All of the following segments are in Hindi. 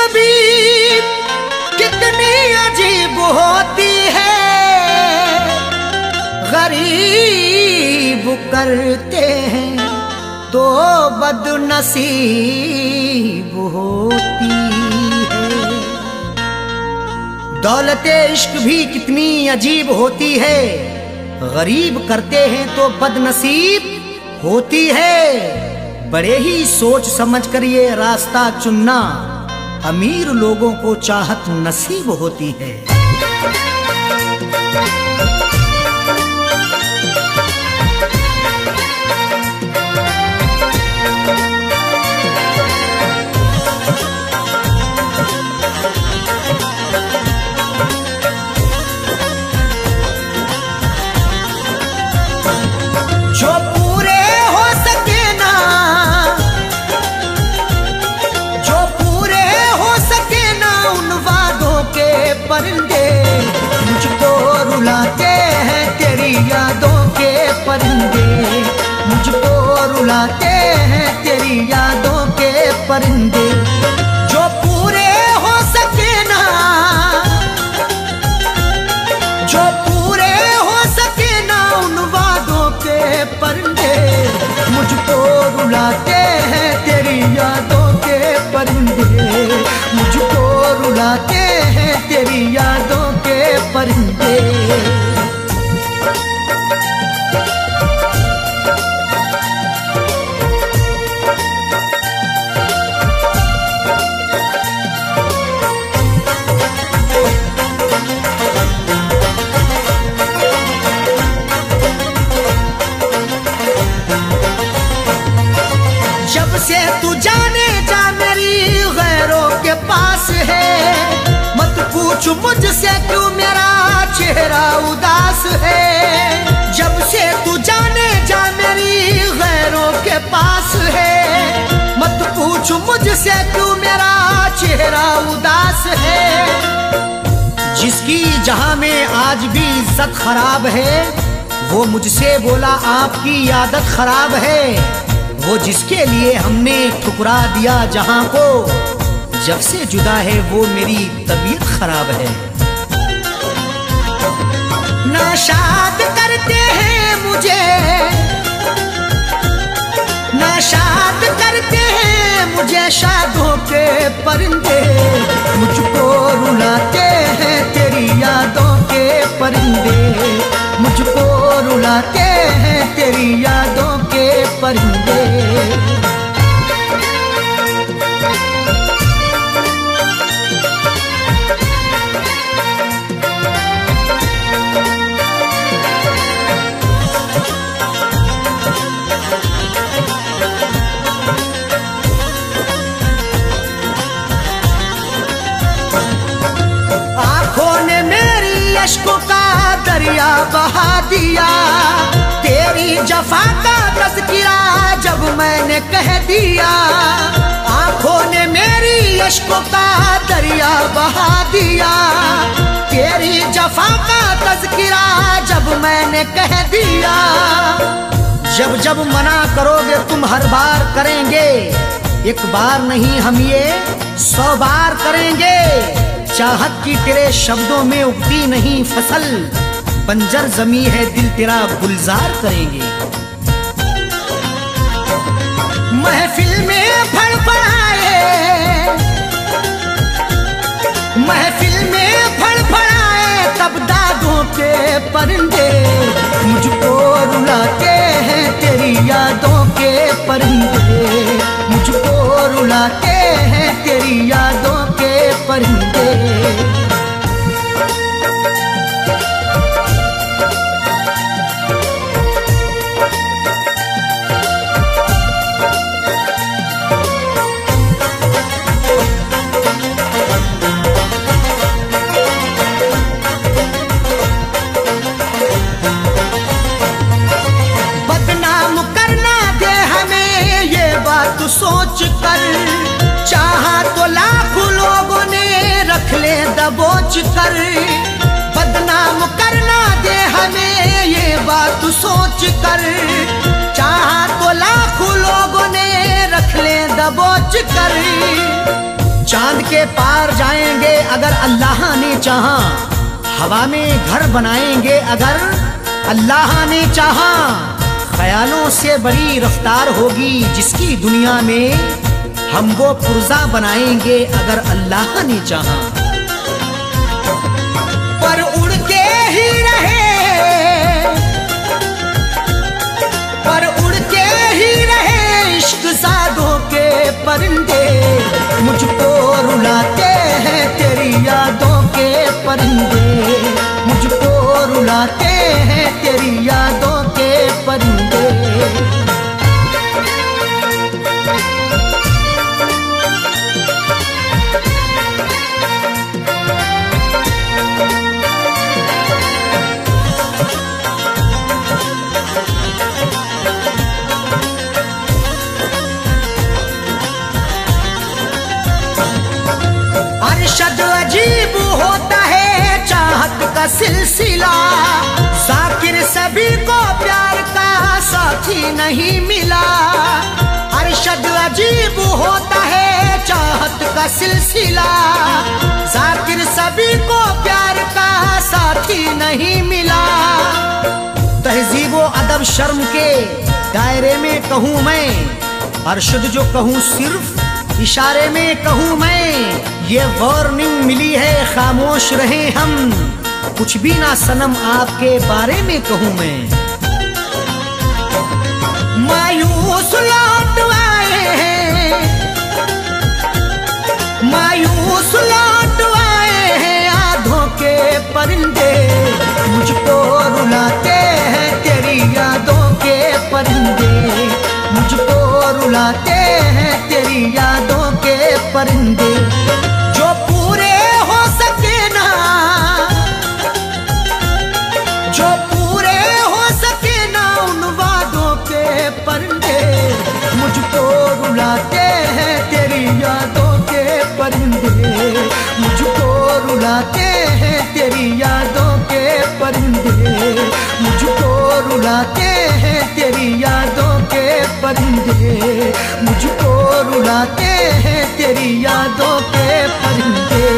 तस्वीर कितनी अजीब होती है, गरीब करते हैं तो बदनसीब होती है। दौलत इश्क भी कितनी अजीब होती है, गरीब करते हैं तो बदनसीब होती है। बड़े ही सोच समझ कर ये रास्ता चुनना, अमीर लोगों को चाहत नसीब होती है। परिंदे मुझको रुलाते हैं तेरी यादों के परिंदे, मुझको रुलाते हैं तेरी यादों के परिंदे। जो पूरे हो सके ना, जो पूरे हो सके ना उन वादों के परिंदे, मुझको रुलाते हैं तेरी यादों के परिंदे, मुझको रुलाते हैं तेरी यादों के परिंदे। जब से तू जाने जा मेरी गैरों के पास है, पूछ मुझसे क्यों मेरा चेहरा उदास है। जब से तू जाने जा मेरी गैरों के पास है, मत पूछ मुझसे क्यों मेरा चेहरा उदास है। जिसकी जहां में आज भी इज्जत खराब है, वो मुझसे बोला आपकी आदत खराब है। वो जिसके लिए हमने ठुकरा दिया जहां को, जब से जुदा है वो मेरी तबीयत खराब है। ना शाद करते हैं मुझे, ना शाद करते हैं मुझे शादों के परिंदे, मुझको रुलाते हैं तेरी यादों के परिंदे, मुझको रुलाते हैं तेरी यादों के परिंदे। अश्कों का दरिया बहा दिया, तेरी जफा का तज़किरा जब मैंने कह दिया। आंखों ने मेरी अश्कों का दरिया बहा दिया, तेरी जफा का तज़किरा जब मैंने कह दिया। जब जब मना करोगे तुम हर बार करेंगे, एक बार नहीं हम ये 100 बार करेंगे। चाहत की तेरे शब्दों में उगती नहीं फसल, बंजर जमी है दिल तेरा गुलजार करेंगे। महफिल में फड़फड़ाए, महफिल में फड़फड़ाए तब दादों के परिंदे, मुझको रुलाते हैं तेरी यादों के परिंदे, मुझको रुलाते हैं तेरी यादों के परिंदे। बदनाम करना दे हमें ये बात सोच कर, चाहा तो लाखों लोगों ने रख ले दबोच कर। बदनाम करना दे हमें ये बात सोच कर, चाहा तो लाखों लोगों ने रख ले दबोच कर। चांद के पार जाएंगे अगर अल्लाह ने चाहा, हवा में घर बनाएंगे अगर अल्लाह ने चाहा। ख्यालों से बड़ी रफ्तार होगी जिसकी दुनिया में, हम वो पुर्जा बनाएंगे अगर अल्लाह ने चाहा। पर उड़ के ही रहे, पर उड़ के ही रहे इश्क साधों के परिंदे, मुझको रुलाते हैं तेरी यादों के परिंदे, मुझको रुलाते हैं तेरी यादों के परिंदे। अरशद अजीब होता है चाहत का सिलसिला, जाकिर सभी को प्यार का साथी नहीं मिला। अरशद अजीब होता है चाहत का सिलसिला, जाकिर सभी को प्यार का साथी नहीं मिला। तहजीब व अदब शर्म के दायरे में कहूँ मैं, अरशद जो कहूँ सिर्फ इशारे में कहूँ मैं। ये वार्निंग मिली है खामोश रहे हम, कुछ भी ना सनम आपके बारे में कहूँ मैं। मायूस लौट आए हैं, मायूस लौट आए हैं यादों के परिंदे, मुझको रुलाते हैं तेरी यादों के परिंदे, मुझको रुलाते हैं तेरी यादों के परिंदे। रुलाते हैं तेरी यादों के परिंदे, मुझको रुलाते हैं तेरी यादों के परिंदे, मुझको रुलाते हैं तेरी यादों के परिंदे, मुझको रुलाते हैं तेरी यादों के परिंदे।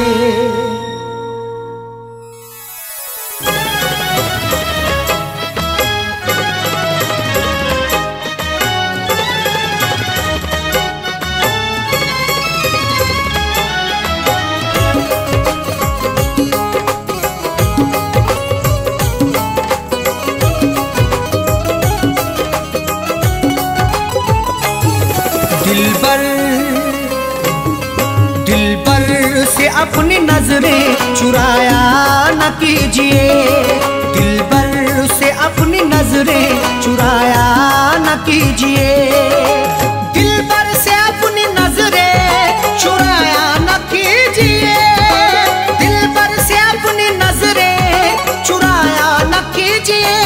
अपनी नजरें चुराया न कीजिए, दिलबर से अपनी नजरें चुराया न कीजिए, दिलबर से अपनी नजरें चुराया न कीजिए, दिलबर से अपनी नजरें चुराया न कीजिए।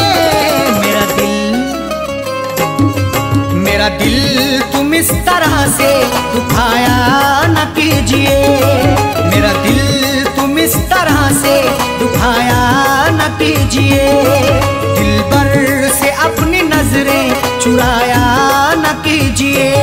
मेरा दिल तुम इस तरह से दुखाया न कीजिए, मेरा दिल तुम इस तरह से दुखाया न कीजिए, दिल पर से अपनी नजरें चुराया न कीजिए।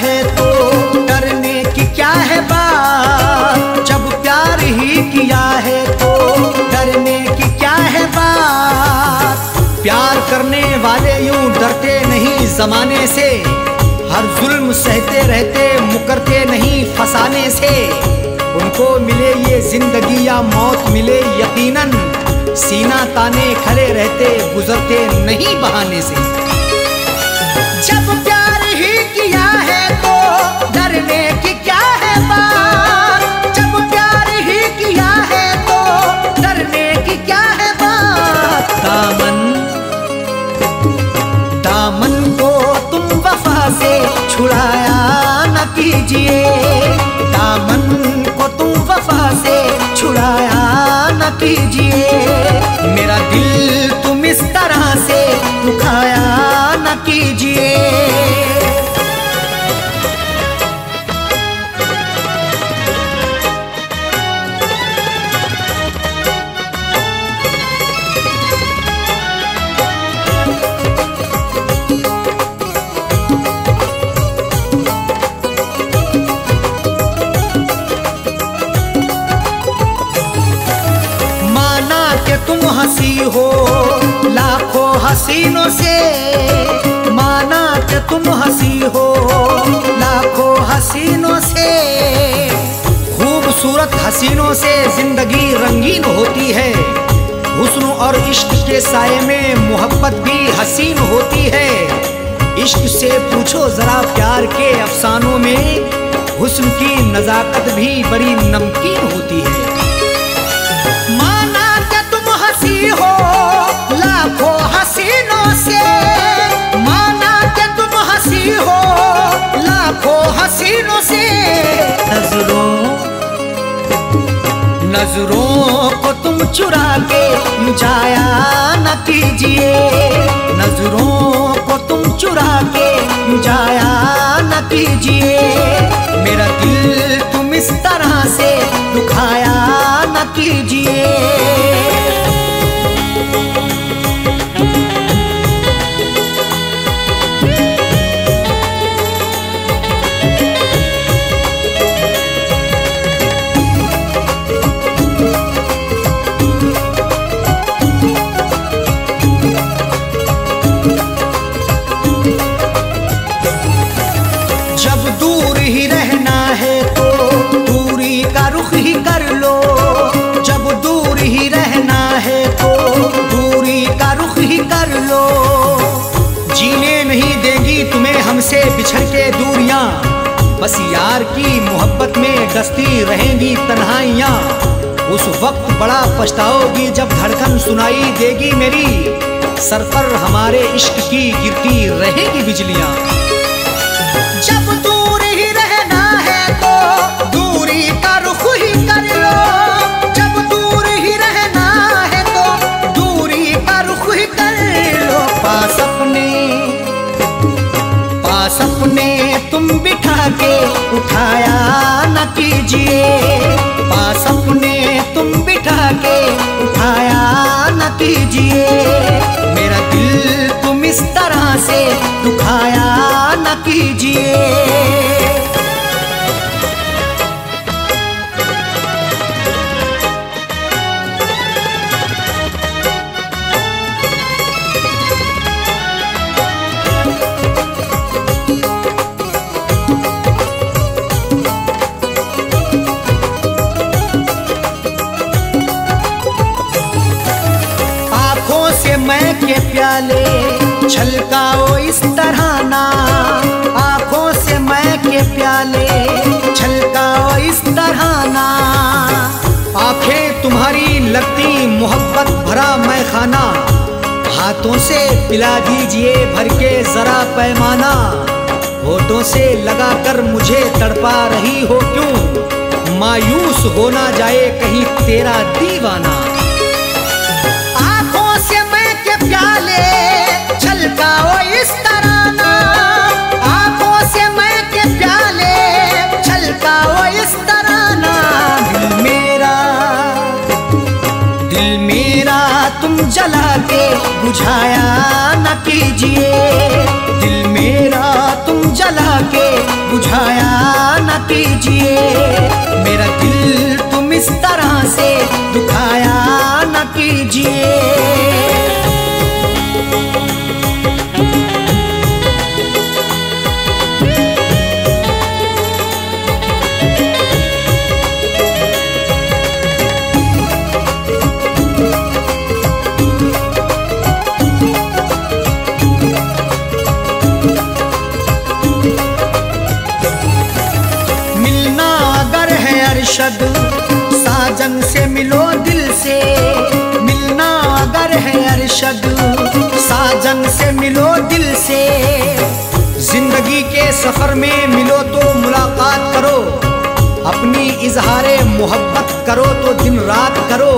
है तो डरने की क्या है बात, जब प्यार ही किया है तो डरने की क्या है बात। प्यार करने वाले यूं डरते नहीं जमाने से, हर जुल्म सहते रहते मुकरते नहीं फंसाने से। उनको मिले ये जिंदगी या मौत मिले यकीनन, सीना ताने खड़े रहते गुजरते नहीं बहाने से। जब प्यार ही किया है तो डरने की क्या है बात, जब प्यार ही किया है तो डरने की क्या है बात। दामन दामन को तुम वफा से छुड़ाया न कीजिए, दामन को तुम वफा से छुड़ाया न कीजिए, मेरा दिल तुम इस तरह से दुखाया न कीजिए। तुम हंसी हो लाखों हसीनों से, माना कि तुम हंसी हो लाखों हसीनों से, खूबसूरत हसीनों से जिंदगी रंगीन होती है। हुस्न और इश्क के साये में मोहब्बत भी हसीन होती है। इश्क से पूछो जरा प्यार के अफसानों में हुस्न की नजाकत भी बड़ी नमकीन होती है। हो लाखों हसीनों से, माना के तुम हंसी हो लाखों हसीनों से, नजरों को तुम चुरा के जाया न कीजिए। नजरों को तुम चुरा के जाया न कीजिए। मेरा दिल तुम इस तरह से दुखाया न कीजिए। हमसे बिछड़ के दूरियां, बस यार की मोहब्बत में डसती रहेंगी तन्हाइयां। उस वक्त बड़ा पछताओगी जब धड़कन सुनाई देगी मेरी, सर पर हमारे इश्क की गिरती रहेगी बिजलियां। जब दूर ही रहना है तो दूरी का रुख ही कर लो, जब दूर ही रहना है तो दूरी का रुख ही कर लो। पास अपने तुम बिठा के उठाया न कीजिए। पास अपने तुम बिठा के उठाया न कीजिए। मेरा दिल तुम इस तरह से दुखाया न कीजिए। मैं के प्याले छलकाओ इस तरह ना, आंखों से मैं के प्याले छलकाओ इस तरह ना, आंखें तुम्हारी लगती मोहब्बत भरा मैं खाना। हाथों से पिला दीजिए भर के जरा पैमाना, होठों से लगाकर मुझे तड़पा रही हो क्यों, मायूस हो ना जाए कहीं तेरा दीवाना। प्याले छलकाओ इस तरह ना, आंखों से मैं के प्याले छलकाओ इस तरह ना। दिल मेरा तुम जला के बुझाया न कीजिए। दिल मेरा तुम जला के बुझाया न कीजिए। मेरा दिल तुम इस तरह से दुखाया न कीजिए। अरशद साजन से मिलो दिल से, मिलना अगर है अरशद साजन से मिलो दिल से। जिंदगी के सफर में मिलो तो मुलाकात करो, अपनी इजहार मोहब्बत करो तो दिन रात करो।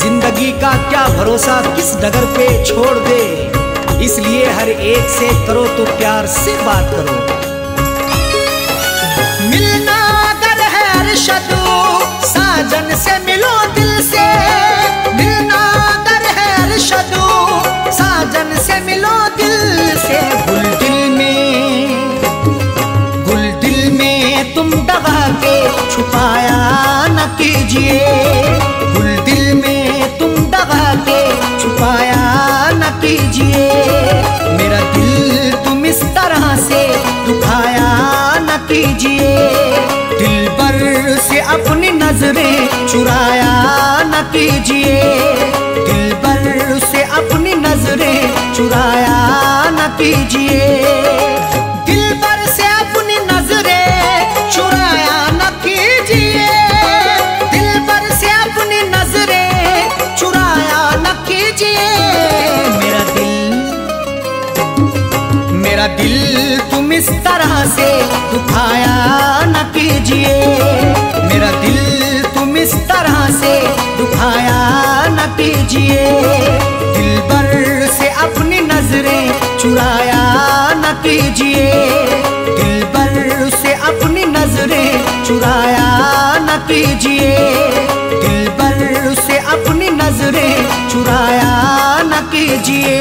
जिंदगी का क्या भरोसा किस डगर पे छोड़ दे, इसलिए हर एक से करो तो प्यार से बात करो। मिलना अगर है अरशद साजन से मिलो दिल से, मिलना अगर है अरशद साजन से मिलो दिल से। गुल दिल में तुम दबा के छुपाया न कीजिए, छुपाया न कीजिए। मेरा दिल तुम इस तरह से दुखाया न कीजिए, दिल पर से अपनी नजरें चुराया न कीजिए, दिल पर से अपनी नजरें चुराया न कीजिए, दिल पर से अपनी नजरें चुराया न कीजिए, दिल पर से अपनी नजरें चुराया न कीजिए। मेरा दिल तुम इस तरह से दुखाया न कीजिए, मेरा दिल तुम इस तरह से दुखाया न कीजिए, दिल पर से अपनी नजरें चुराया न कीजिए, दिल पर से अपनी नजरें चुराया न कीजिए, दिल पर से अपनी नजरें चुराया न कीजिए।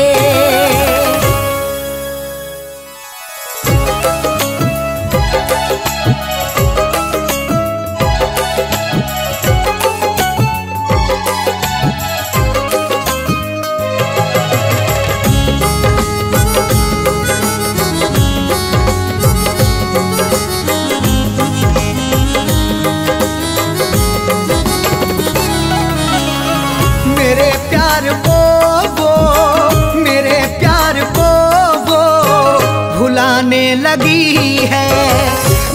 भुलाने लगी है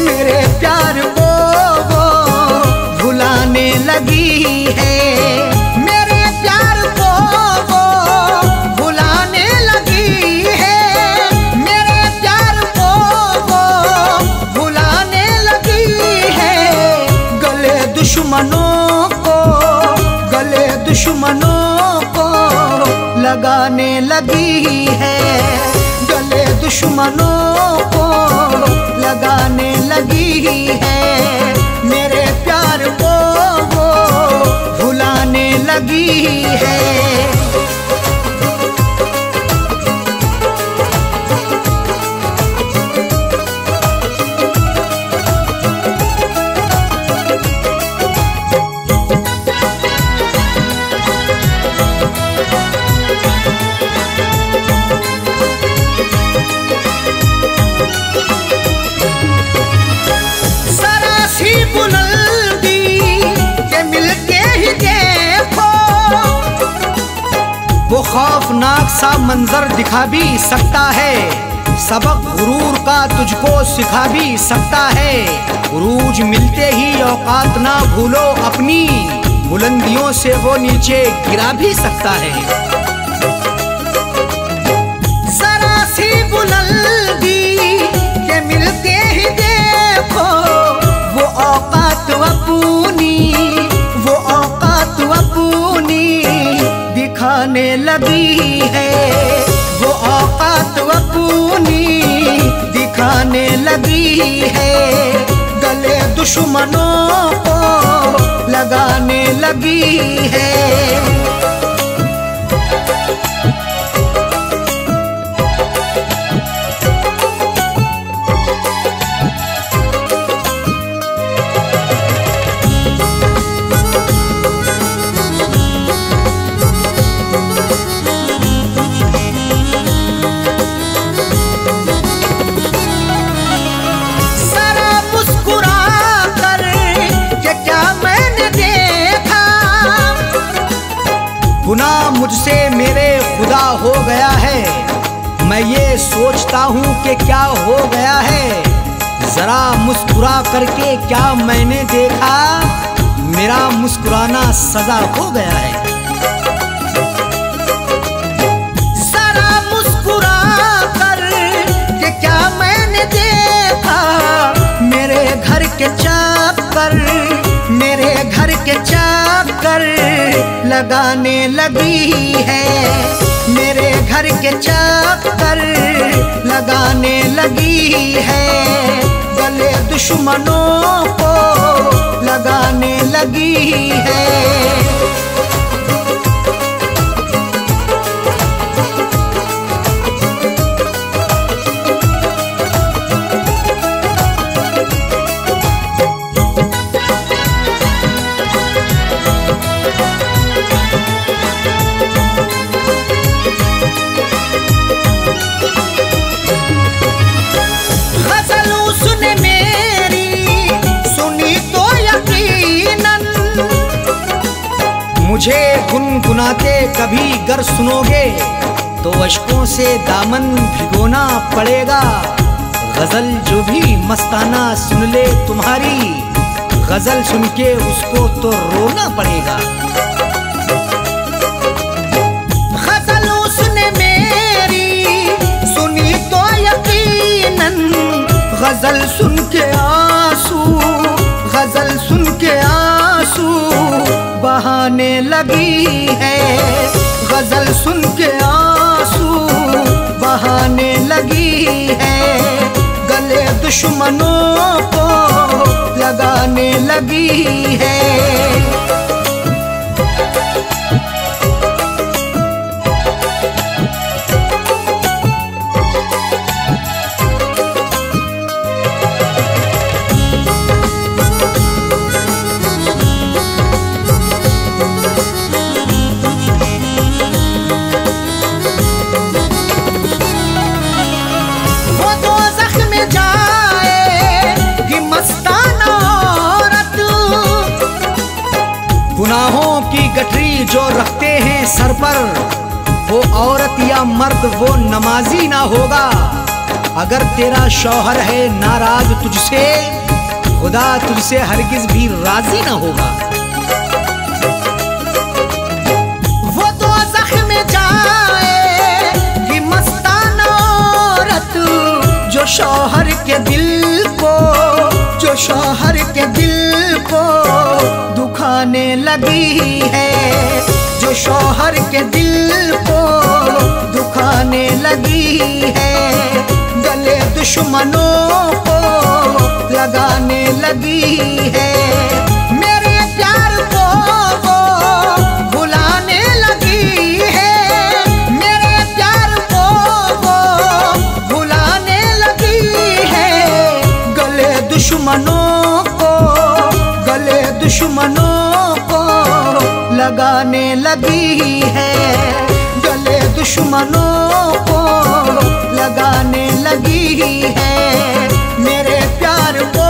मेरे प्यार को, वो भुलाने लगी है मेरे प्यार को, वो भुलाने लगी है मेरे प्यार को, वो भुलाने लगी है। गले दुश्मनों को लगाने लगी है, गले दुश्मनों को लगाने लगी है मेरे प्यार को, वो भुलाने लगी है। वो खौफनाक सा मंजर दिखा भी सकता है, सबक गुरूर का तुझको सिखा भी सकता है। उरूज मिलते ही औकात ना भूलो अपनी, बुलंदियों से वो नीचे गिरा भी सकता है। जरा सी बुलंदी के मिलते ही देखो, वो औकात अपनी, वो औकात अपनी दिखाने लगी है, वो औकात अपनी दिखाने लगी है। गले दुश्मनों को लगाने लगी है, मुझसे मेरे खुदा हो गया है, मैं ये सोचता हूँ कि क्या हो गया है। जरा मुस्कुरा करके क्या मैंने देखा, मेरा मुस्कुराना सजा हो गया है। जरा मुस्कुरा कर के क्या मैंने देखा, मेरे घर के चाकर, मेरे घर के चाकर लगाने लगी है, मेरे घर के चक्कर लगाने लगी है, गले दुश्मनों को लगाने लगी है। मुझे गुनगुनाते कभी गर सुनोगे तो अश्कों से दामन भिगोना पड़ेगा। गजल जो भी मस्ताना सुन ले तुम्हारी, गजल सुन के उसको तो रोना पड़ेगा। गजल उसने मेरी सुनी तो यकीनन, गजल सुन के आंसू, गजल सुन के आंसू बहाने लगी है, गजल सुन के आंसू बहाने लगी है, गले दुश्मनों को लगाने लगी है। गुनाहों की गठरी जो रखते हैं सर पर, वो औरत या मर्द वो नमाजी ना होगा। अगर तेरा शौहर है नाराज तुझसे, खुदा तुझसे हरगिज भी राजी ना होगा। वो तो ज़ख्म में जाए कि मस्ताना औरत, जो शौहर के दिल को, जो शौहर के दिल को दुखाने लगी है, जो शौहर के दिल को दुखाने लगी है, गले दुश्मनों को लगाने लगी है, मेरे प्यार को वो भुलाने लगी है, मेरे प्यार को वो भुलाने लगी है, गले दुश्मनों को, गले दुश्मनों को लगाने लगी है, गले दुश्मनों को लगाने लगी है, मेरे प्यार को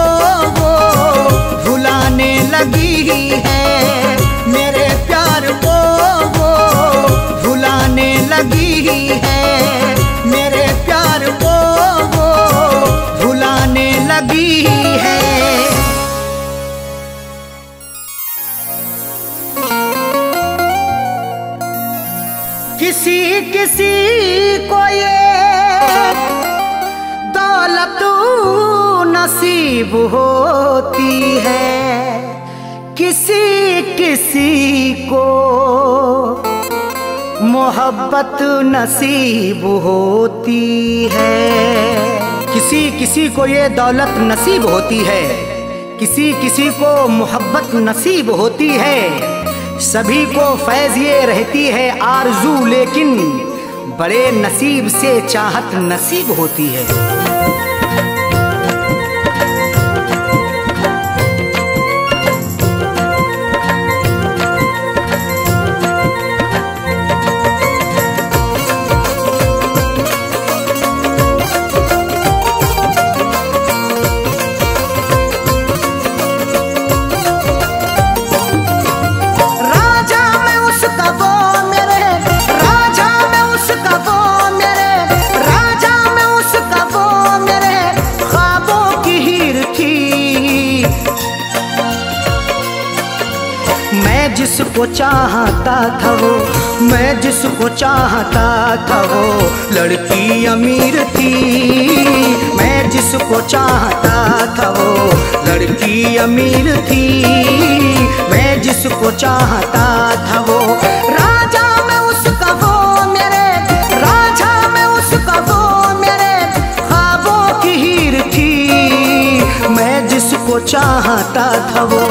वो भुलाने लगी है, मेरे प्यार को वो भुलाने लगी है, मेरे प्यार को वो भुलाने लगी है। किसी किसी को ये दौलत नसीब होती है, किसी किसी को मोहब्बत नसीब होती है, किसी किसी को ये दौलत नसीब होती है, किसी किसी को मोहब्बत नसीब होती है, सभी को फैज़ ये रहती है आरज़ू, लेकिन बड़े नसीब से चाहत नसीब होती है। जिसको चाहता था वो, मैं जिसको चाहता था वो लड़की अमीर थी, मैं जिसको चाहता था वो लड़की अमीर थी, मैं जिसको चाहता था वो राजा मैं उसका वो मेरे राजा मैं उसका वो मेरे ख्वाबों की हीर थी। मैं जिसको चाहता था वो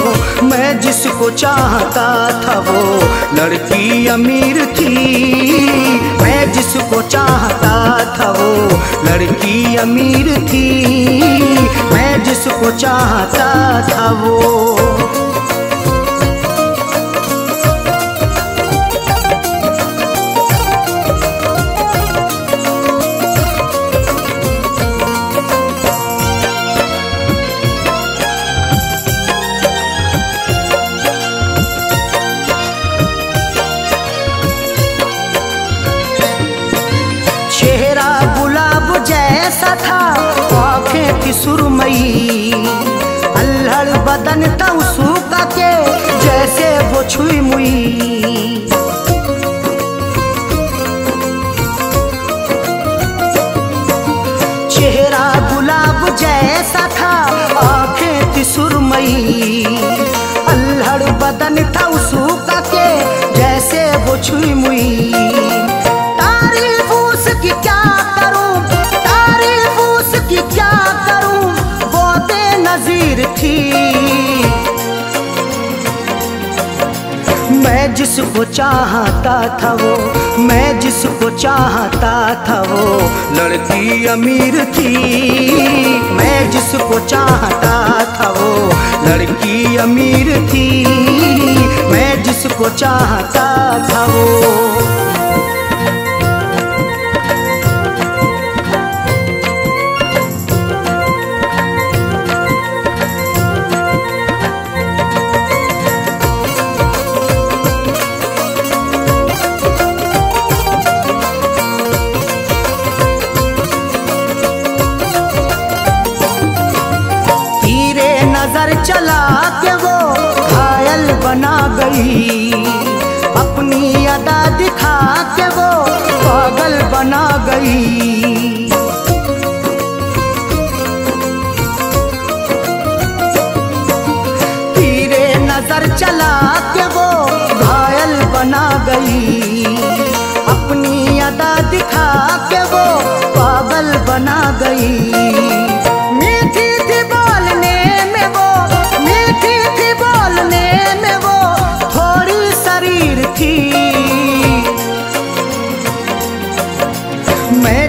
मैं जिसको चाहता था वो लड़की अमीर थी। मैं जिसको चाहता था वो लड़की अमीर थी। मैं जिसको चाहता था वो जैसा था आँखें थी सुरमई अल्हड़ बदन था उसका के जैसे वो छुई मुई। चेहरा गुलाब जैसा था आँखें थी सुरमई अल्हड़ बदन था उसका के जैसे वो छुई मुई। तारीफ उसकी क्या क्या करूं वो बेनज़ीर थी। मैं जिसको चाहता था वो मैं जिसको चाहता था वो लड़की अमीर थी। मैं जिसको चाहता था वो लड़की अमीर थी। मैं जिसको चाहता था वो चला के वो घायल बना गई अपनी अदा दिखा के वो पागल बना गई। तीरे नजर चला के वो घायल बना गई अपनी अदा दिखा के वो पागल बना गई।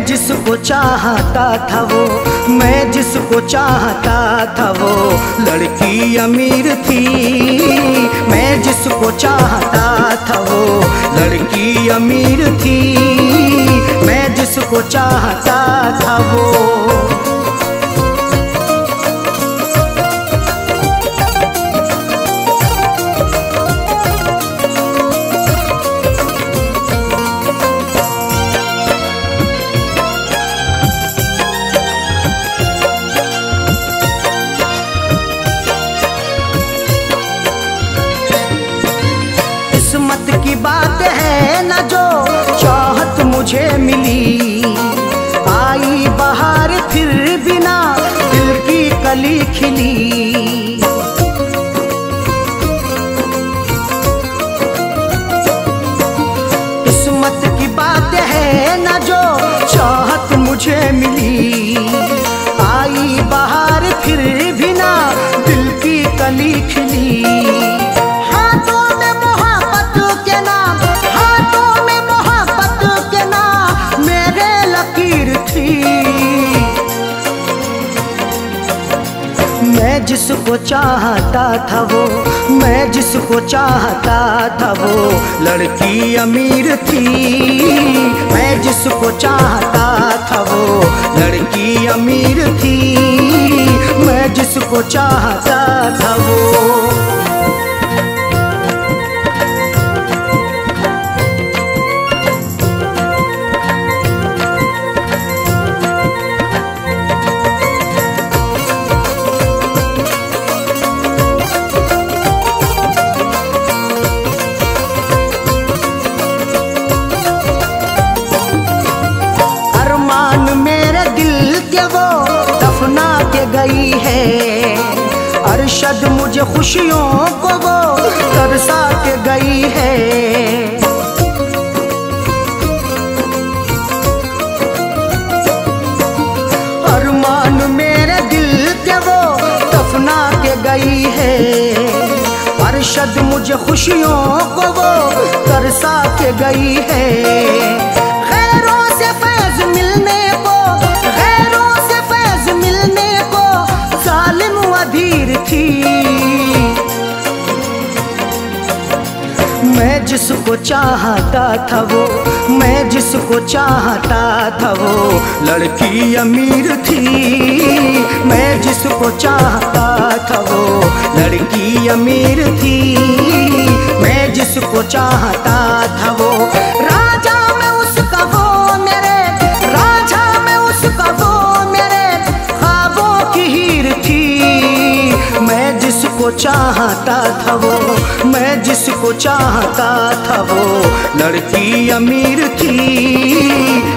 जिसको चाहता था वो मैं जिसको चाहता था वो लड़की अमीर थी। मैं जिसको चाहता था वो लड़की अमीर थी। मैं जिसको चाहता था वो बात है ना जो चाहत मुझे मिली आई बाहर फिर बिना दिल की कली खिली। किस्मत की बात है ना जो चाहत मुझे मिली आई बाहर फिर बिना दिल की कली खिली। मैं जिसको चाहता था वो मैं जिसको चाहता था वो लड़की अमीर थी। मैं जिसको चाहता था वो लड़की अमीर थी। मैं जिसको चाहता था वो गई है अरशद मुझे खुशियों को वो कर बरसा के गई है। अरमान मेरे दिल के वो दफना के गई है। अरशद मुझे खुशियों को वो तरसा के गई है। खैरों से फैज मिलने को, खैरों से फैज मिलने को जालिम अधीर थी। मैं जिसको चाहता था वो, मैं जिसको चाहता था वो लड़की अमीर थी। मैं जिसको चाहता था वो लड़की अमीर थी। मैं जिसको चाहता था वो राजा में उसका वो मेरे, राजा में उसका वो मेरे ख्वाबों की हीर थी। मैं जिसको चाहता था वो, मैं जिसको चाहता था वो लड़की अमीर थी।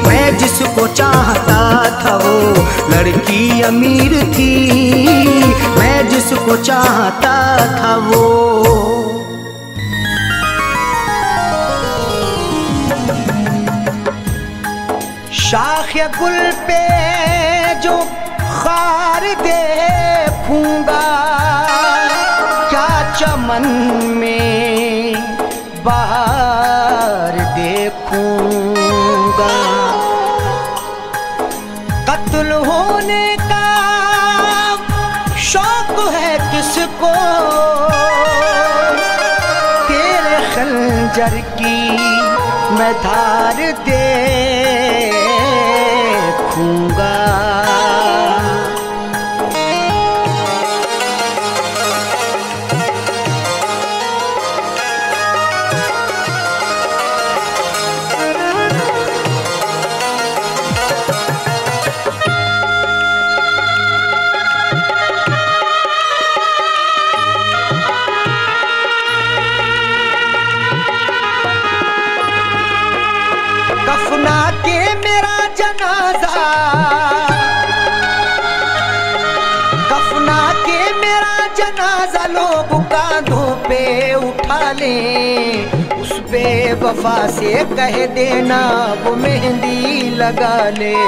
मैं जिसको चाहता था वो लड़की अमीर थी। मैं जिसको चाहता था वो शाख गुल पे जो खार दे फूंगा, क्या चमन में बाहर देखूंगा। कत्ल होने का शौक है किसको, तेरे खंजर की मैं धार देखूंगा। कफना के मेरा जनाजा लोग कांधों पे उठा ले, उस पे वफा से कह देना वो मेहंदी लगा ले।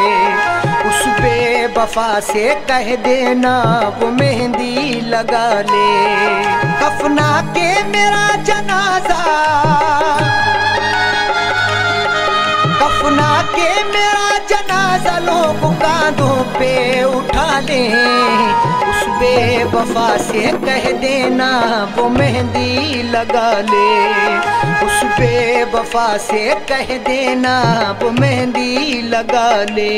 उस पे वफा से कह देना वो मेहंदी लगा ले। कफना के मेरा जनाजा, कफना के मेरा जनाजा लोग कांधों पे उठा ले, उस बेवफा से कह देना वो मेहंदी लगा ले। उस बेवफा से कह देना वो मेहंदी लगा ले।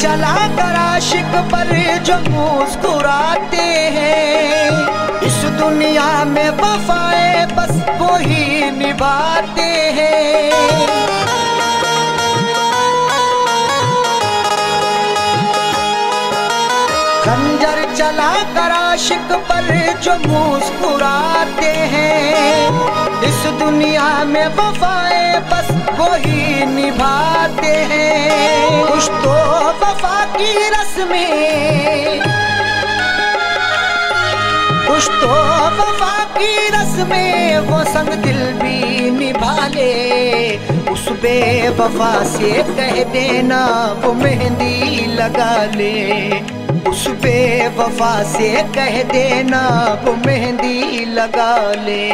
चला कर आशिक पर जो मुस्कुराते हैं, इस दुनिया में वफाए बस वो ही निभाते हैं। खंजर चला कर आशिक पर जो मुस्कुराते हैं, इस दुनिया में वफाए बस वो ही निभाते हैं। कुछ तो वफा की रस्में, कुछ तो वफा की रस्में वो संग दिल भी निभा ले। उस बेवफा से कह देना वो मेहंदी लगा ले। उस बेवफा से कह देना वो मेहंदी लगा ले।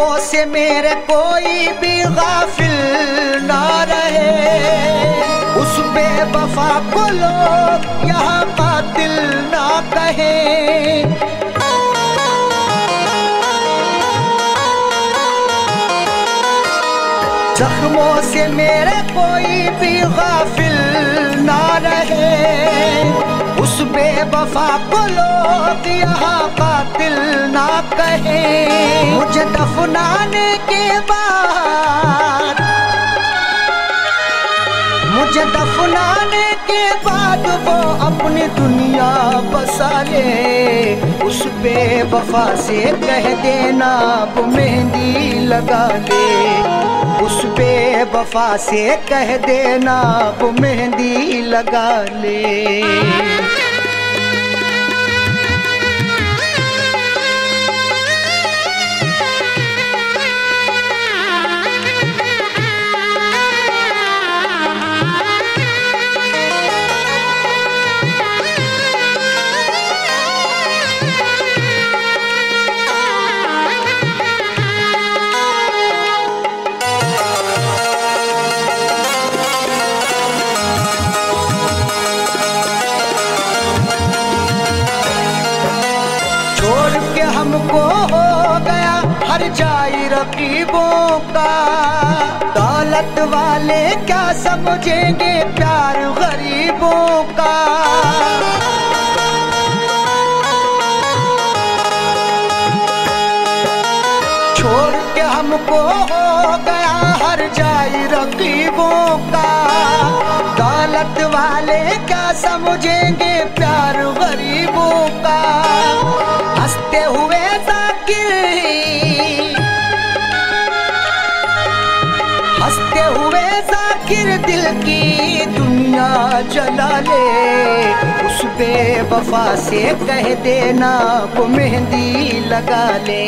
ख्वाबों से मेरे कोई भी गाफिल ना रहे, उस बेवफा को लोग यहाँ बातिल ना कहे। जख्मों से मेरे कोई भी गाफिल ना रहे, उस बेवफा को लोग यहाँ बातिल ना कहे। मुझे दफनाने के बाद, मुझे दफनाने के बाद वो अपनी दुनिया बसा ले, उस बेवफा से कह देना अब मेहंदी लगा ले, उस पे वफा से कह देना वो मेहंदी लगा ले। हमको हो गया हर जाई रकीबों का, दौलत वाले क्या समझेंगे प्यार गरीबों का। छोड़ के हमको हो गया हर जाई रकीबों का, दौलत वाले क्या समझेंगे प्यार गरीबों का। हंसते हुए जाकिर, हंसते हुए जाकिर दिल की दुनिया जला ले, उस बेवफा से कह देना वो मेहंदी लगा ले,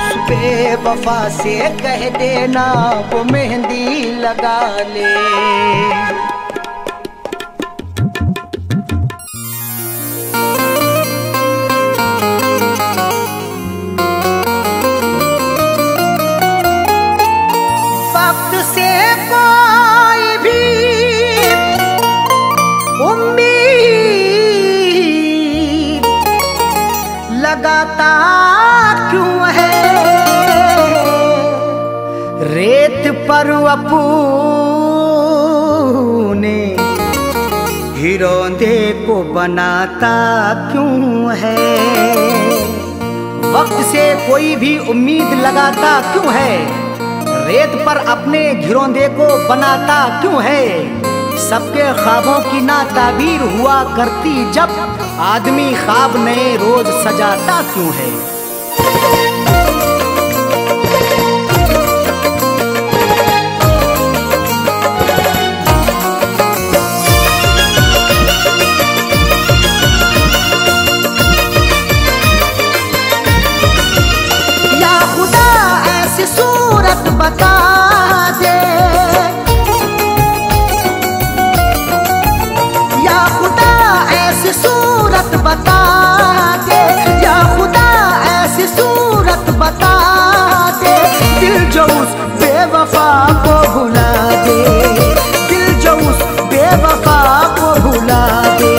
उस बेवफा से कह देना वो मेहंदी लगा ले। लगाता क्यों है रेत पर अपने हिरौंदे को बनाता क्यों है, वक्त से कोई भी उम्मीद लगाता क्यों है, रेत पर अपने हिरौंदे को बनाता क्यों है। सबके ख्वाबों की ना ताबीर हुआ करती जब, आदमी ख्वाब नए रोज सजाता क्यों है। या खुदा ऐसी सूरत बता दे, या खुदा ऐसी सूरत बता दे, या खुदा ऐसी सूरत बता दे, दिल जो उस बेवफा को भुला दे, दिल जो उस बेवफा को भुला दे।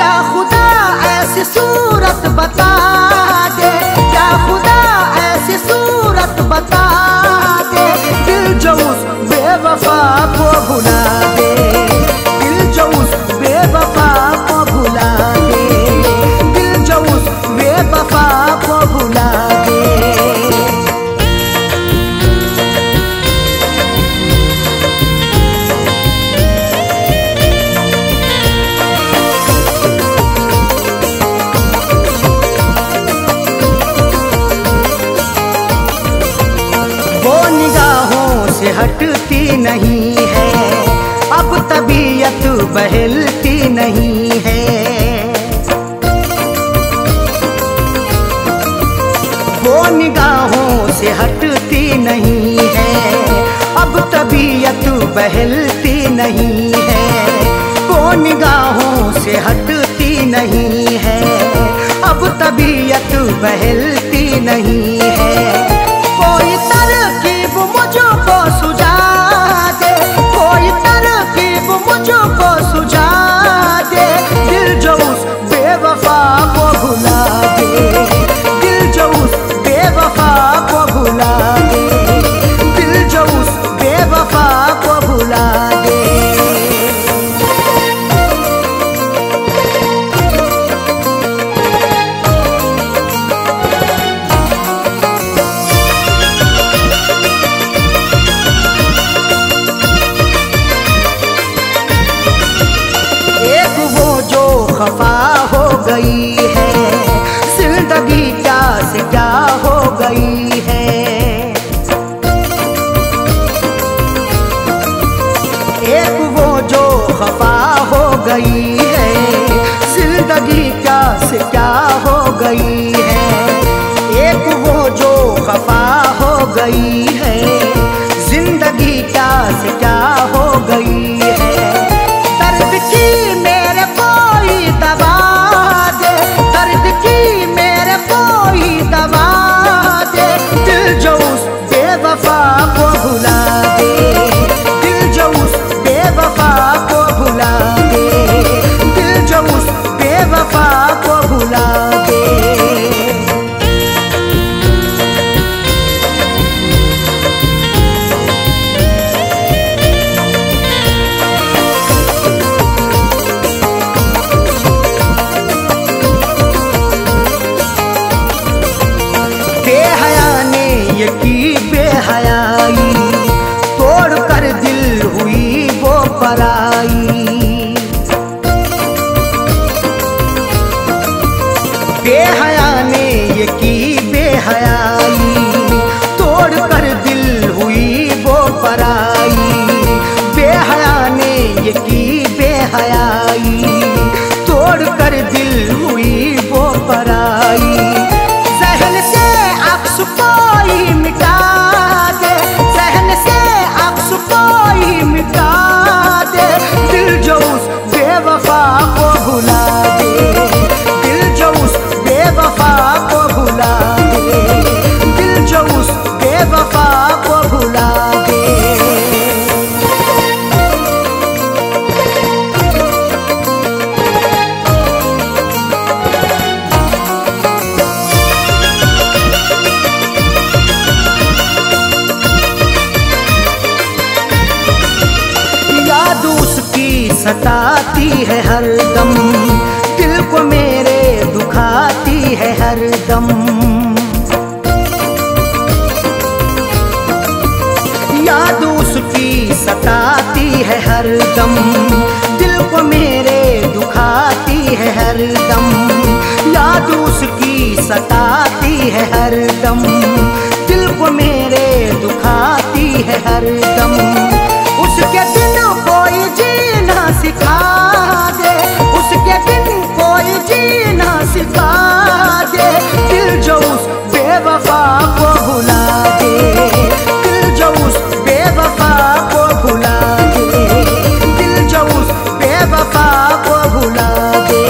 या खुदा ऐसी सूरत बता दे, या खुदा ऐसी सूरत बता दे, दिल जो उस बेवफा को भुला दे, दिल जो उस बेवफा को भुला दे, दिल जो उस बेवफा को भुला दे। हटती नहीं है अब तबीयत बहलती नहीं है, वो निगाहों से हटती नहीं है अब तबीयत बहलती नहीं है, वो निगाहों से हटती नहीं है अब तबीयत बहलती नहीं है। कोई तरकीब मुझको सुझा दे, कोई तरकीब मुझको सुझा दे, दिल जो उस बेवफा को भुला दे, दिल जो उस बेवफा को भुला दे, दिल जो उस बेवफा को भुला दे। खफा हो गई है जिंदगी, क्या से क्या हो गई है, एक वो जो खफा हो गई है जिंदगी, क्या से क्या हो गई है, एक वो जो खफा हो गई है जिंदगी, क्या से क्या हो गई है। दर्द की मेरे को दवा दे, दर्द की मेरे कोई दवा दे, दिल जो उस बेवफा को भुला दे, दिल जो उस बेवफा को भुला दे, दिल जो उस बेवफा को भुला दे। बेहयाई तोड़ कर दिल हुई वो पराई, बेहया ने ये की बेहयाई तोड़ कर दिल हुई वो पराई, बेहया ने ये की बेहयाई तोड़ कर दिल हुई वो पराई। जहन से अक्स कोई मिटा दे, जहन से अक्स कोई मिटा दे, दिल जो उस बेवफा को भुला दे, दिल जो उस बेवफा को भुला दे, दिल जो उस बेवफा को भुला दे। सताती है हर दम दिल को मेरे, दुखाती है हर दम, याद उसकी सताती है हर दम दिल को मेरे, दुखाती है हर दम, याद उसकी सताती है हर दम दिल को मेरे, दुखाती है हर दम। उसके दिन कोई जीना सिखा दे, उसके दिन कोई जीना सिखा दे, दिल जो उस बेवफा को भुला दे, दिल जो उस बेवफा को भुला दे, दिल जो उस बेवफा को भुला दे।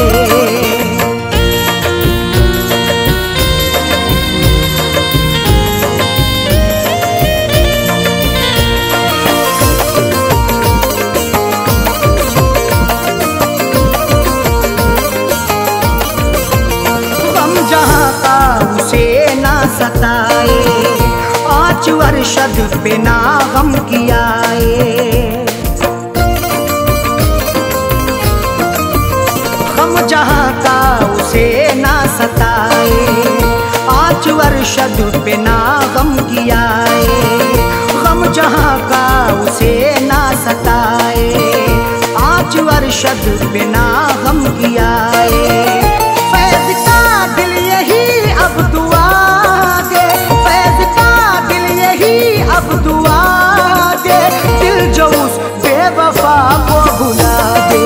सताए आज अरशद पे ना गम किया है, गम जहाँ का उसे ना सताए, आज अरशद पे ना गम किया है, गम जहाँ का उसे ना सताए, आज अरशद पे ना गम किया है। फैज़ का दिल यही अब दुआ दे, फैज़ का दिल यही अब दुआ दे, दिल जो उस बेवफा को भुला दे,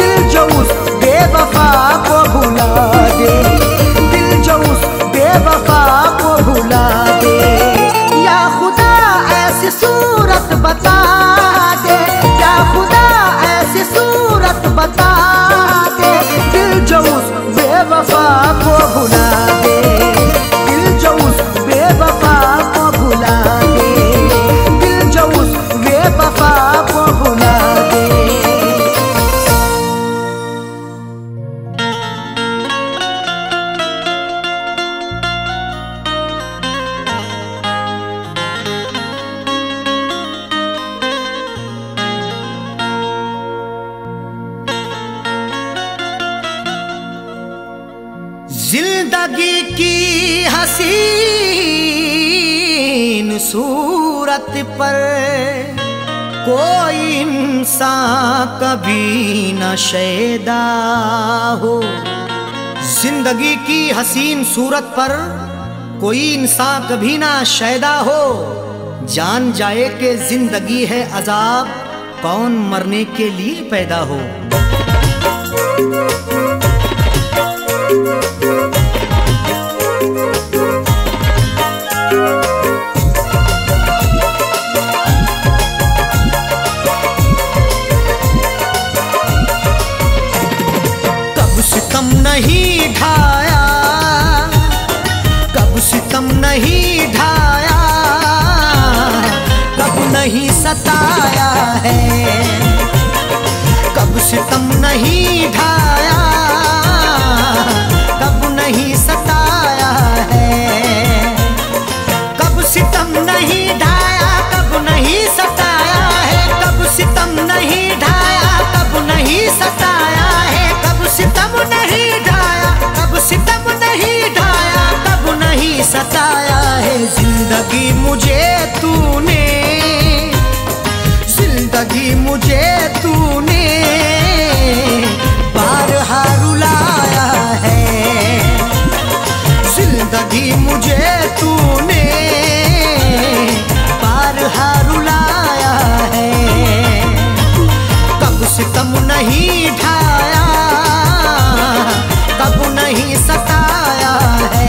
दिल जो उस बेवफा को भुला दे, दिल जो उस बेवफा को भुला दे। या खुदा ऐसी सूरत बता दे, या खुदा ऐसी सूरत बता दे, जिंदगी की हसीन सूरत पर कोई इंसान कभी न शैदा हो। जिंदगी की हसीन सूरत पर कोई इंसान कभी ना शैदा हो। जान जाए कि जिंदगी है अजाब, कौन मरने के लिए पैदा हो। सताया है कब सितम नहीं ढाया, कब नहीं सताया है, कब सितम नहीं ढाया, कब नहीं सताया है, कब सितम नहीं ढाया, कब नहीं सताया है, कब सितम नहीं ढाया, कब सितम नहीं ढाया, कब नहीं सताया है। जिंदगी मुझे तूने, जिंदगी मुझे तूने बारहा रुलाया है, जिंदगी मुझे तूने बारहा रुलाया है। कब सितम नहीं ढाया, कब नहीं सताया है।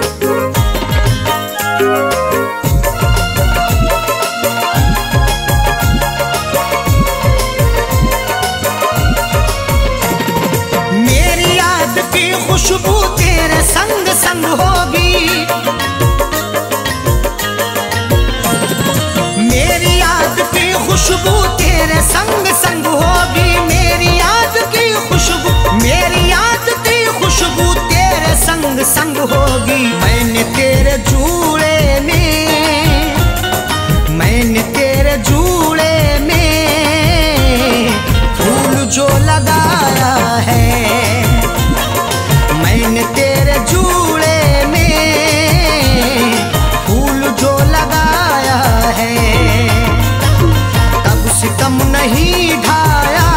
खुशबू तेरे संग संग होगी मेरी याद की खुशबू, मेरी याद की खुशबू तेरे संग संग होगी। मैंने तेरे झूले में फूल जो लगाया है, मैंने तेरे झूले में फूल जो लगाया है। तब सितम नहीं ढाया,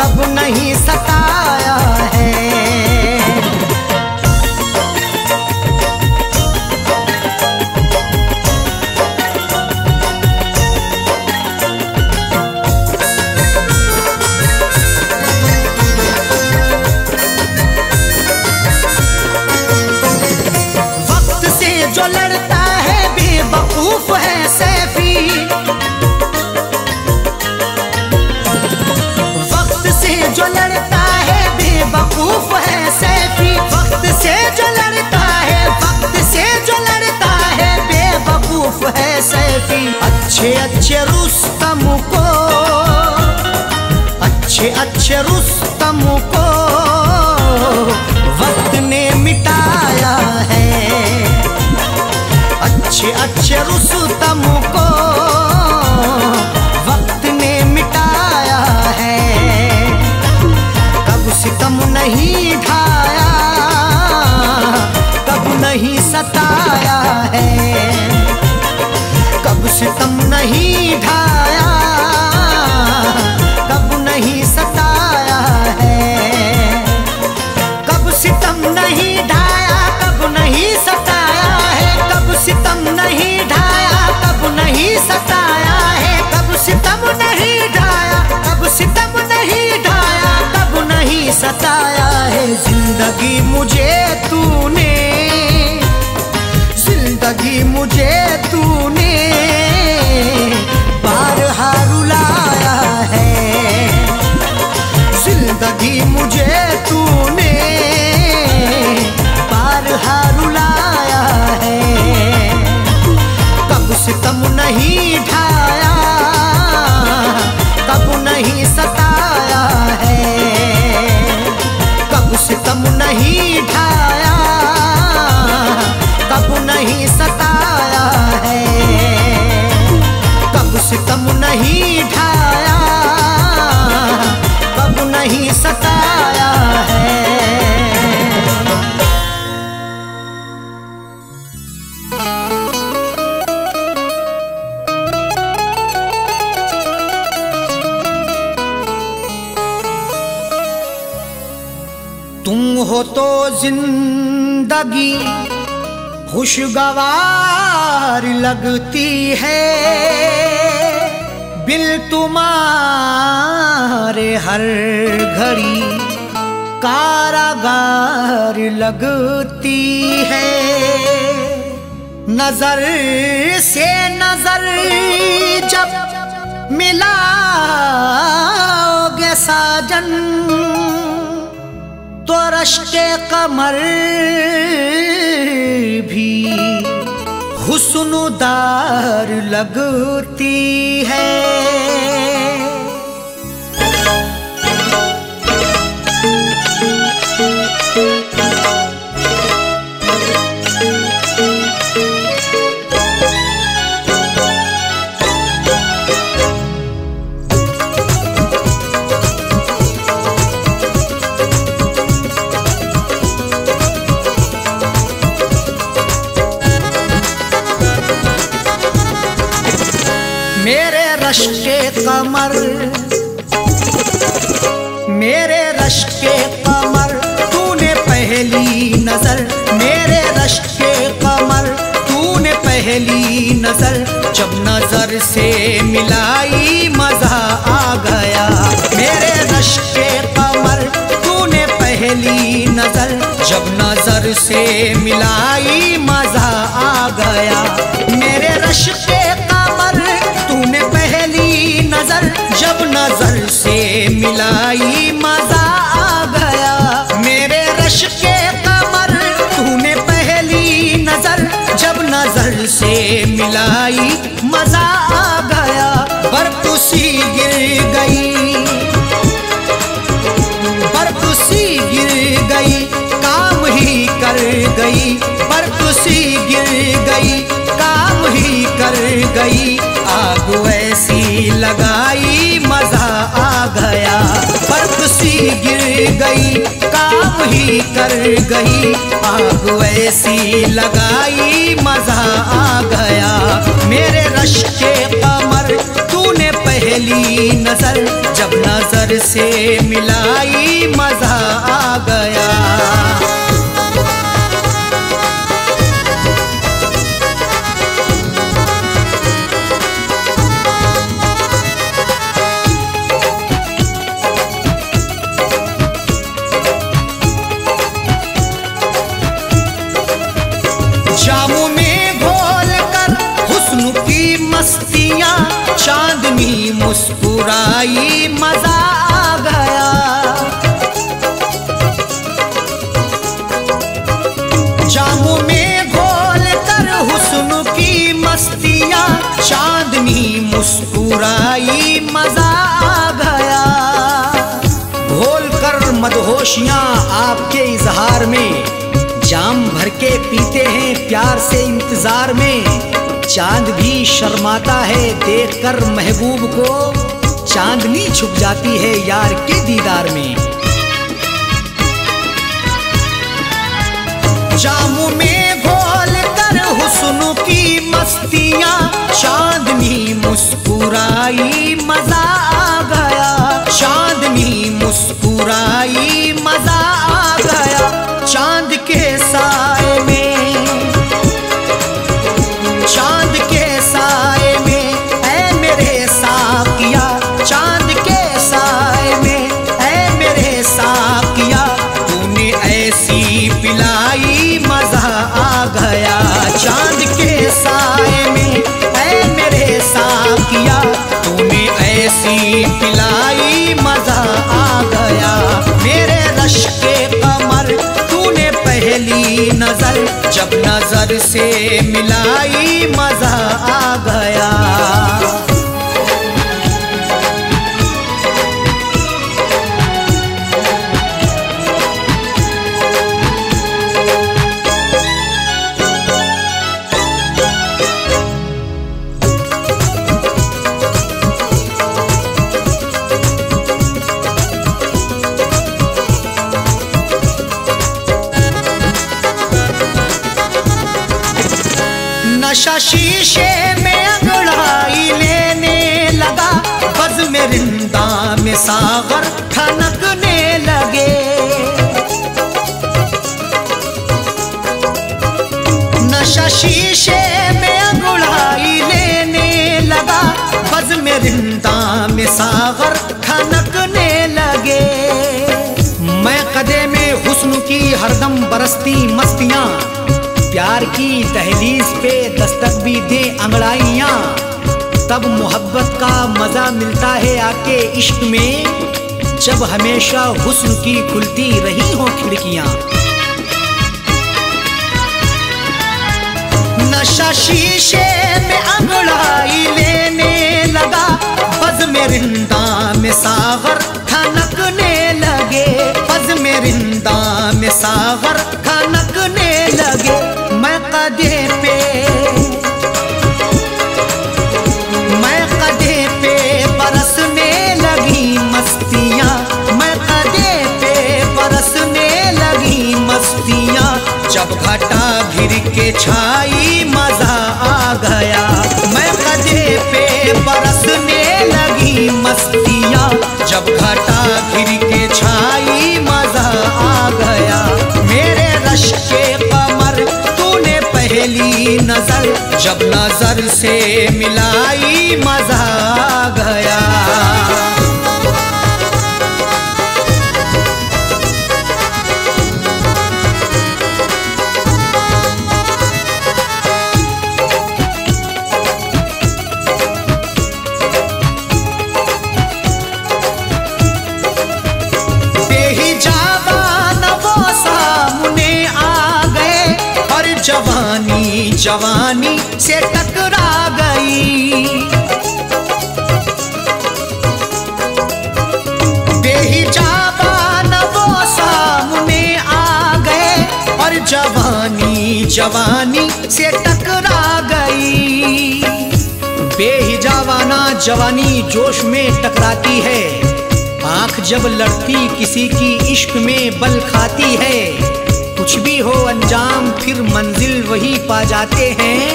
तब नहीं सताया है। लड़ता है बेवकूफ है सैफी, वक्त से जो लड़ता है बेवकूफ है सैफी, वक्त से जो लड़ता है, वक्त से जो लड़ता है बेवकूफ है सैफी। अच्छे अच्छे रुस्तम को वक्त ने मिटाया है, अच्छे रुस्तम को वक्त ने मिटाया है। कब सितम नहीं ढाया, कब नहीं सताया है, कब सितम नहीं ढाया, कब नहीं सताया है, कब सितम नहीं ढाया, कब नहीं सताया है, कब सितम नहीं ढाया, कब नहीं सताया है, कब सितम नहीं ढाया, कब सितम नहीं ढाया, कब नहीं सताया है। जिंदगी मुझे तूने बारहा रुलाया है, जिंदगी मुझे तूने बारहा रुलाया है। कब सितम नहीं ढाया, कब नहीं सताया है, कब सितम नहीं ढाया, कब नहीं सताया है, कब सितम नहीं ढाया, कब नहीं सताया है। तुम हो तो जिंदगी खुशगवार लगती है, बिल तुम्हारे हर घड़ी कारागार लगती है। नजर से नजर जब मिलाओगे साजन, तो रश्के कमर भी हुस्नुदार लगती है। मेरे रश्के कमर तूने पहली नजर, मेरे रश्के कमर तूने पहली नजर जब नजर से मिलाई मजा आ गया। मेरे रश्के कमर तूने पहली नजर जब नजर से मिलाई मजा आ गया। मेरे रश्के कमर तूने पहली नजर जब नजर से मिलाई मजा आ गया। मेरे रश्के कमर तूने पहली नजर जब नजर से मिलाई मजा आ गया। कर गई, आग ऐसी लगाई मजा आ गया। बर्फ सी गिर गई, काम ही कर गई, आग ऐसी लगाई मजा आ गया। मेरे रश्के कमर तूने पहली नजर, जब नजर से मिलाई मजा आ गया। चांदनी मुस्कुराई मजा आ गया। जामू में घोल कर हुस्न की मस्तियां, चांदनी मुस्कुराई मजा आ गया। घोल कर मदहोशियां आपके इजहार में, जाम भर के पीते हैं प्यार से इंतजार में। चांद भी शर्माता है देखकर महबूब को, चांदनी छुप जाती है यार के दीदार में। जामू में घोल कर हुस्न की मस्तियां, चांदनी मुस्कुराई मजा आ गया। चांदनी मुस्कुराई मजा आ गया। चांद के साए में, चांद के साए में, ऐ मेरे साकिया, चांद के साए में, ऐ मेरे साकिया, तूने ऐसी पिलाई मजा आ गया। चांद के साए में, ऐ मेरे साकिया, तूने ऐसी पिलाई मजा आ गया। मेरे रश्के कमर तूने पहली नजर, जब नजर से मिलाई मजा आ गया। नशा शीशे में अंगड़ाई लेने लगा, बज़्म में रिंदा में सागर ठनकने लगे। नशा शीशे में अंगड़ाई लेने लगा, बज़्म में रिंदा में सागर ठनकने लगे। मैं कदे में हुस्न की हरदम बरसती मस्तियाँ, प्यार की दहलीज पे दस्तक भी दे अंगड़ाइयाँ। तब मोहब्बत का मज़ा मिलता है आके इश्क में, जब हमेशा हुस्न की खुलती रही हों खिड़कियाँ। नशा शीशे में अंगड़ाई लेने लगा, बज़्म रिंदा में सागर ठनकने लगे। बज़्म रिंदा में सागर ठनकने लगे। मैं कदे पे बरसने लगी मस्तियाँ, मैं कदे पे बरसने लगी मस्तियाँ। जब घटा घिर के छाई मजा आ गया। मैं कदे पे बरसने लगी मस्तियाँ, जब घटा घिर के छाई मजा आ गया। मेरे रश्के कमर पहली नजर, जब नजर से मिलाई मजा आ गया। जवानी से टकरा गई, बेहिजाबान वो सामने आ गए। और जवानी जवानी से टकरा गई। जवानी जोश में टकराती है, आंख जब लड़ती किसी की इश्क में बल खाती है। कुछ भी हो अंजाम फिर मंजिल वही पा जाते हैं,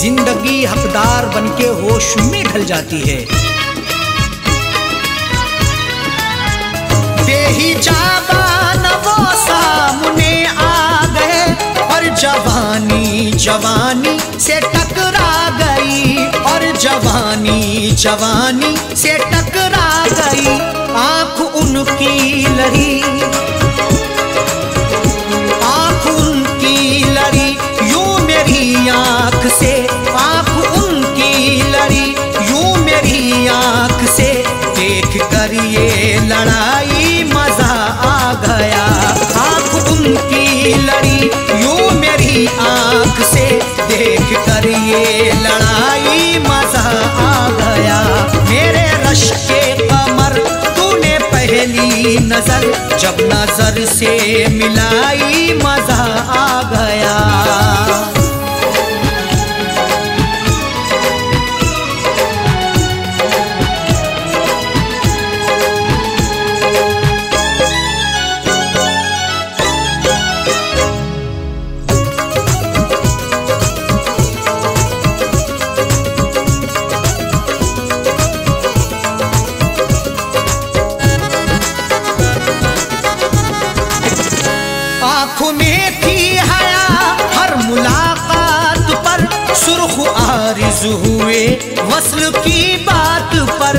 जिंदगी हकदार बनके होश में ढल जाती है। बेही जाबान वो सामने आ गए और जवानी जवानी से टकरा गई, और जवानी जवानी से टकरा गई। आंख उनकी लड़ी, आंख उनकी लड़ी यूं मेरी आंख से, आंख उनकी लड़ी यूं मेरी आंख से। देख कर ये लड़ाई मजा आ गया। आंख उनकी लड़ी यूं मेरी आंख से, देख कर ये लड़ाई मजा आ गया। मेरे रश्क के कमर तूने पहली नजर, जब नजर से मिलाई मजा आ गया। हुए वस्ल की बात पर,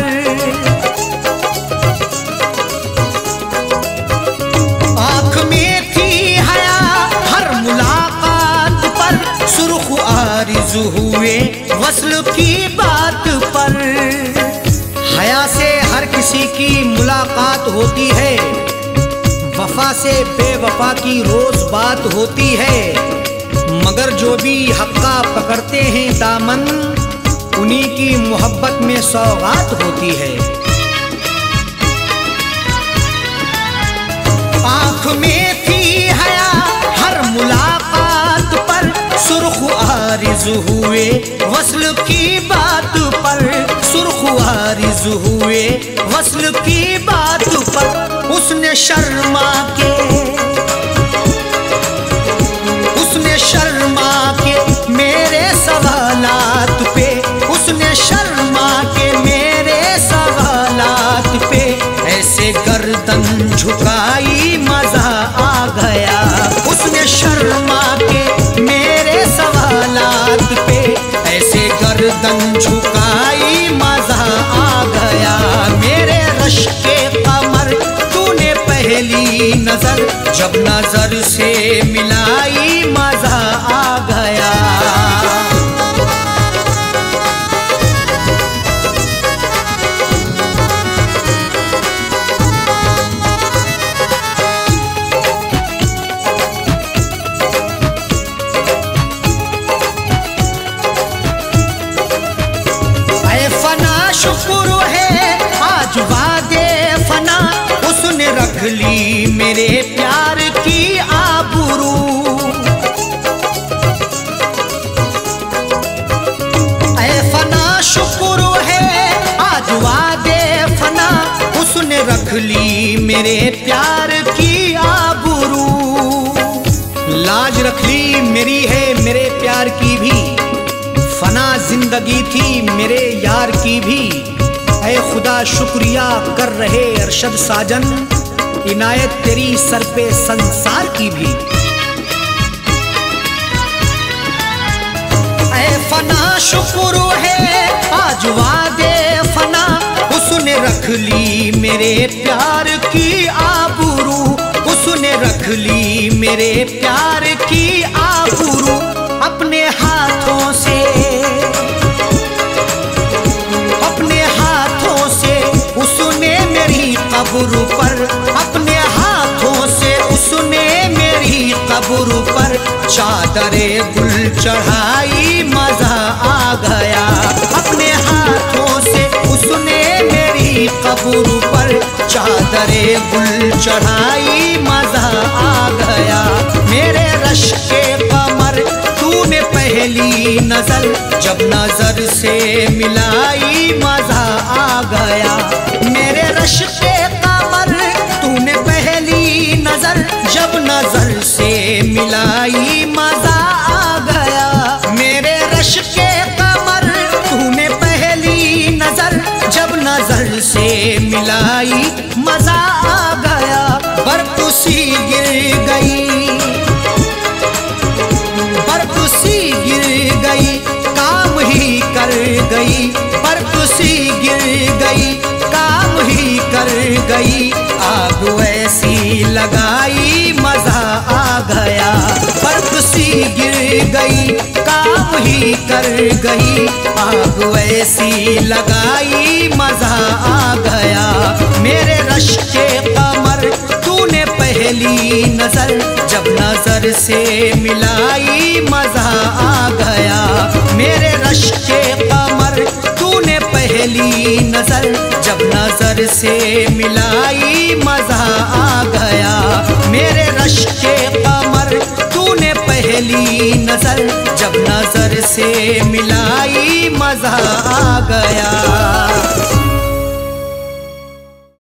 आंख में थी हया हर मुलाकात पर, सुर्ख आरज़ू हुए वस्ल की बात पर। हया से हर किसी की मुलाकात होती है, वफा से बेवफा की रोज बात होती है। मगर जो भी हक्का पकड़ते हैं दामन, उन्हीं की मोहब्बत में सौगात होती है। आंख में थी हया हर मुलाकात पर, सुर्ख आरज़ू हुए वस्ल की बात पर, सुर्ख आरज़ू हुए वस्ल की बात पर। उसने शर्मा के, उसने शर्मा के मेरे सवालात पे, उसने शर्मा के मेरे सवालात पे, ऐसे गर्दन झुकाई मजा आ गया। उसने शर्मा के मेरे सवालात पे, ऐसे गर्दन झुकाई मजा आ गया। मेरे रश्क के कमर तूने पहली नजर, जब नजर से मिलाई मजा आ गया। ऐ फना शुक्र है आज वादे फना, उसने रख ली मेरे प्यार की आबरू। रख ली मेरे प्यार की आबरू, लाज रख ली मेरी है मेरे प्यार की भी। फना जिंदगी थी मेरे यार की भी। ऐ खुदा शुक्रिया कर रहे अरशद साजन, इनायत तेरी सर पे संसार की भी। ऐ फना शुक्र है आज वादे फना, उसने रख ली मेरे प्यार की आबरू, उसने रख ली मेरे प्यार की आबरू। अपने हाथों से, अपने हाथों से उसने मेरी कब्र पर, अपने हाथों से उसने मेरी कब्र पर चादरे गुल चढ़ाई मजा आ गया। अपने हाथों से उसने मेरी कब्र पर चादरे गुल चढ़ाई मजा आ गया। मेरे रश्क के कमर तूने पहले पहली नजर जब नजर से मिलाई मजा आ गया मेरे रश्के कामर तूने पहली नजर जब नजर से मिलाई मजा आ गया मेरे रश्के कामर तूने पहली नजर जब नजर से मिलाई मजा आ गया बर्फ सी गिर गई काम ही कर गई बर्फ सी गिर गई काम ही कर गई आग ऐसी लगाई मजा आ गया बर्फ सी गिर गई काम ही कर गई आग ऐसी लगाई मजा आ गया मेरे रश्के कमर तूने पहली नजर जब नजर से मिलाई मजा आ गया मेरे रश्के कमर तूने पहली नजर जब नजर से मिलाई मजा आ गया मेरे रश्के कमर तूने पहली नजर जब नजर से मिलाई मजा आ गया।